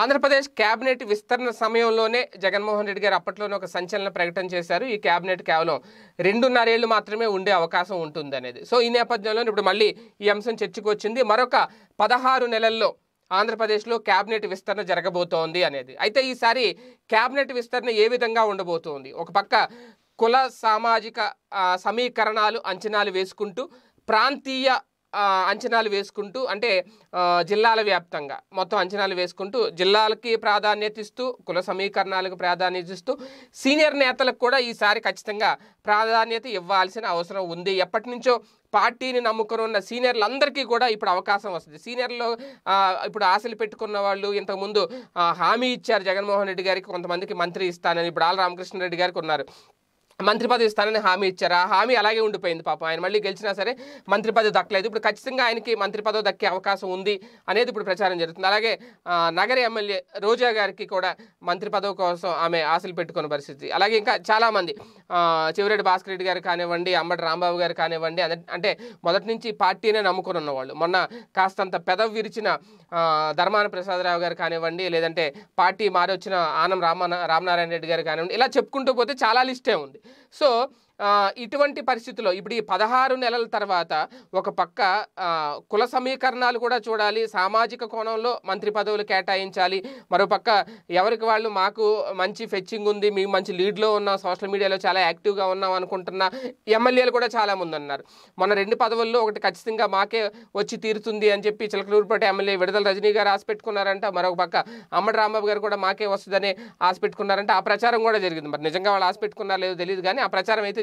Andhra Pradesh cabinet విస్తరణ సమయంలోనే జగన్మోహన్ రెడ్డి గారు అప్పట్లోనే ఒక సంచలన ప్రకటన చేశారు. ఈ క్యాబినెట్ కేవలం 2.5 ఏళ్లు మాత్రమే ఉండే అవకాశం ఉంటుందనేది. సో ఈ నేపథ్యంలో ఇప్పుడు మళ్ళీ ఈ అంశం చర్చకు వచ్చింది. మరొక 16 నెలల్లో ఆంధ్రప్రదేశ్లో క్యాబినెట్ విస్తరణ జరగబోతోంది అనేది. అయితే ఈసారి క్యాబినెట్ విస్తరణ ఏ విధంగా ఉండబోతోంది? ఒక పక్క కుల సామాజిక సమీకరణాలు అంచనాలు వేసుకుంటూ, ప్రాంతీయ అంచనాలు వేసుకుంటూ, అంటే జిల్లాల వ్యాప్తంగా మొత్తం అంచనాలు వేసుకుంటూ, జిల్లాలకి ప్రాధాన్యత ఇస్తూ, కుల సమీకరణాలకు ప్రాధాన్యత ఇస్తూ, సీనియర్ నేతలకు కూడా ఈసారి ఖచ్చితంగా ప్రాధాన్యత ఇవ్వాల్సిన అవసరం ఉంది. ఎప్పటి నుంచో పార్టీని నమ్ముకుని ఉన్న సీనియర్లందరికీ కూడా ఇప్పుడు అవకాశం వస్తుంది. సీనియర్లో ఇప్పుడు ఆశలు పెట్టుకున్న వాళ్ళు ఇంతకుముందు హామీ ఇచ్చారు జగన్మోహన్ రెడ్డి గారికి, కొంతమందికి మంత్రి ఇస్తానని. ఇప్పుడు ఆళ్ళ రామకృష్ణారెడ్డి గారికి ఉన్నారు, మంత్రి పదవి ఇస్తానని హామీ ఇచ్చారు. ఆ హామీ అలాగే ఉండిపోయింది. పాపం ఆయన మళ్ళీ గెలిచినా సరే మంత్రి పదవి దక్కలేదు. ఇప్పుడు ఖచ్చితంగా ఆయనకి మంత్రి పదవి దక్కే అవకాశం ఉంది అనేది ఇప్పుడు ప్రచారం జరుగుతుంది. అలాగే నగర ఎమ్మెల్యే రోజా గారికి కూడా మంత్రి పదవి కోసం ఆమె ఆశలు పెట్టుకున్న పరిస్థితి. అలాగే ఇంకా చాలామంది, చెవిరెడ్డి భాస్కర్ రెడ్డి గారు కానివ్వండి, అంబటి రాంబాబు గారు కానివ్వండి, అంటే మొదటి నుంచి పార్టీనే నమ్ముకుని ఉన్నవాళ్ళు, మొన్న కాస్తంత పెదవి విరిచిన ధర్మాన ప్రసాదరావు గారు కానివ్వండి, లేదంటే పార్టీ మారి వచ్చిన ఆనం రామనారాయణ రెడ్డి గారు కానివ్వండి, ఇలా చెప్పుకుంటూ పోతే చాలా లిస్టే ఉంది. సో ఇటువంటి పరిస్థితుల్లో ఇప్పుడు ఈ 16 నెలల తర్వాత ఒక పక్క కుల సమీకరణాలు కూడా చూడాలి, సామాజిక కోణంలో మంత్రి పదవులు కేటాయించాలి, మరోపక్క ఎవరికి వాళ్ళు మాకు మంచి ఫెచ్చింగ్ ఉంది, మేము మంచి లీడ్లో ఉన్నాం, సోషల్ మీడియాలో చాలా యాక్టివ్గా ఉన్నాం అనుకుంటున్న ఎమ్మెల్యేలు కూడా చాలామంది ఉన్నారు. మొన్న 2 పదవుల్లో ఒకటి ఖచ్చితంగా మాకే వచ్చి తీరుతుంది అని చెప్పి చిలకలూరుపేట ఎమ్మెల్యే విడదల రజనీ గారు ఆశ పెట్టుకున్నారంట. మరొక పక్క అంబటి రాంబాబు గారు కూడా మాకే వస్తుందని ఆశ పెట్టుకున్నారంట. ఆ ప్రచారం కూడా జరిగింది. మరి నిజంగా వాళ్ళు ఆశ పెట్టుకున్నారో లేదో తెలియదు, కానీ ఆ ప్రచారం అయితే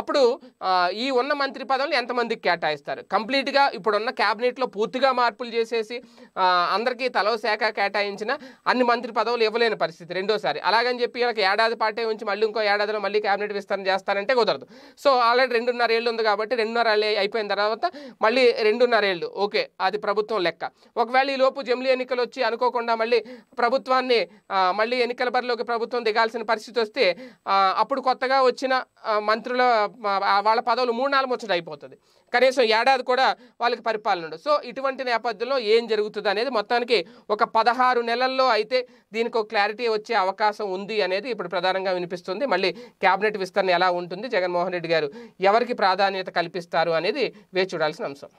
అప్పుడు ఈ ఉన్న మంత్రి పదవులు ఎంతమందికి కేటాయిస్తారు? కంప్లీట్గా ఇప్పుడున్న క్యాబినెట్లో పూర్తిగా మార్పులు చేసేసి అందరికీ తలో శాఖ కేటాయించిన అన్ని మంత్రి పదవులు ఇవ్వలేని పరిస్థితి రెండోసారి. అలాగని చెప్పి వీళ్ళకి 1 ఏడాది పాటే ఉంచి మళ్ళీ ఇంకో 1 ఏడాదిలో మళ్ళీ క్యాబినెట్ విస్తరణ చేస్తారంటే కుదరదు. సో ఆల్రెడీ 2.5 ఏళ్ళు ఉంది కాబట్టి 2.5 ఏళ్ళు అయిపోయిన తర్వాత మళ్ళీ 2.5 ఏళ్ళు ఓకే అది ప్రభుత్వం లెక్క. ఒకవేళ ఈ లోపు జమిలీ ఎన్నికలు వచ్చి అనుకోకుండా మళ్ళీ ప్రభుత్వాన్ని మళ్ళీ ఎన్నికల బరిలోకి ప్రభుత్వం దిగాల్సిన పరిస్థితి వస్తే అప్పుడు కొత్తగా వచ్చిన మంత్రుల వాళ్ళ పదవులు 3-4 ముచ్చట అయిపోతుంది. కనీసం 1 ఏడాది కూడా వాళ్ళకి పరిపాలన ఉండదు. సో ఇటువంటి నేపథ్యంలో ఏం జరుగుతుంది అనేది మొత్తానికి ఒక 16 నెలల్లో అయితే దీనికి ఒక క్లారిటీ వచ్చే అవకాశం ఉంది అనేది ఇప్పుడు ప్రధానంగా వినిపిస్తుంది. మళ్ళీ క్యాబినెట్ విస్తరణ ఎలా ఉంటుంది, జగన్మోహన్ రెడ్డి గారు ఎవరికి ప్రాధాన్యత కల్పిస్తారు అనేది వేచి చూడాల్సిన అంశం.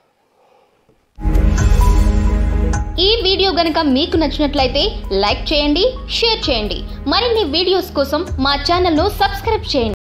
ఈ వీడియో గనక మీకు నచ్చినట్లయితే లైక్ చేయండి, షేర్ చేయండి. మరిన్ని వీడియోస్ కోసం మా ఛానల్ను సబ్స్క్రైబ్ చేయండి.